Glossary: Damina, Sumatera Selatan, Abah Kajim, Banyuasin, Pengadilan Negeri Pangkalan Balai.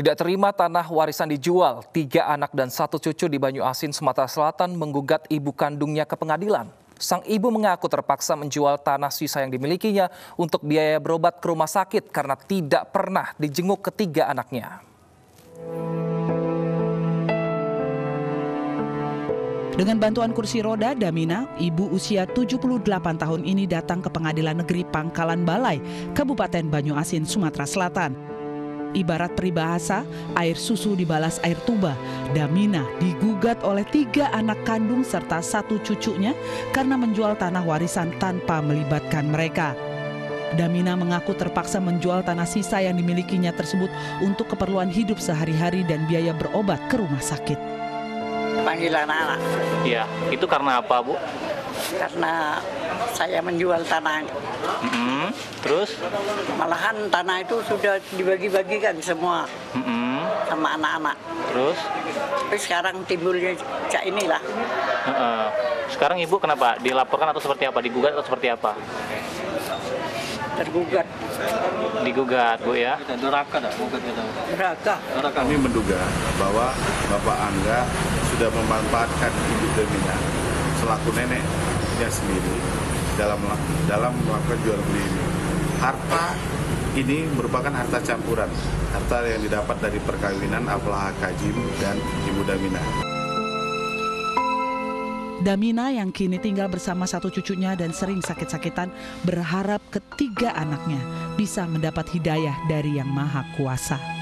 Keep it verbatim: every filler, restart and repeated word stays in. Tidak terima tanah warisan dijual, tiga anak dan satu cucu di Banyuasin, Sumatera Selatan menggugat ibu kandungnya ke pengadilan. Sang ibu mengaku terpaksa menjual tanah sisa yang dimilikinya untuk biaya berobat ke rumah sakit karena tidak pernah dijenguk ketiga anaknya. Dengan bantuan kursi roda, Damina, ibu usia tujuh puluh delapan tahun ini datang ke Pengadilan Negeri Pangkalan Balai, Kabupaten Banyuasin, Sumatera Selatan. Ibarat peribahasa, air susu dibalas air tuba, Damina digugat oleh tiga anak kandung serta satu cucunya karena menjual tanah warisan tanpa melibatkan mereka. Damina mengaku terpaksa menjual tanah sisa yang dimilikinya tersebut untuk keperluan hidup sehari-hari dan biaya berobat ke rumah sakit. Panggilan anak. Iya, itu karena apa, Bu? Karena saya menjual tanah. Mm-hmm. Terus? Malahan tanah itu sudah dibagi-bagikan semua mm-hmm. sama anak-anak. Terus? Tapi sekarang timbulnya cak inilah. Uh-uh. Sekarang Ibu kenapa? Dilaporkan atau seperti apa? Digugat atau seperti apa? Tergugat. Digugat, Bu, ya? Duraka, Duraka. Kami menduga bahwa Bapak Angga sudah memanfaatkan ibu Damina selaku neneknya sendiri dalam dalam melakukan jual beli ini. Harta ini merupakan harta campuran, harta yang didapat dari perkawinan Abah Kajim dan ibu Damina. Damina yang kini tinggal bersama satu cucunya dan sering sakit-sakitan berharap ketiga anaknya bisa mendapat hidayah dari Yang Maha Kuasa.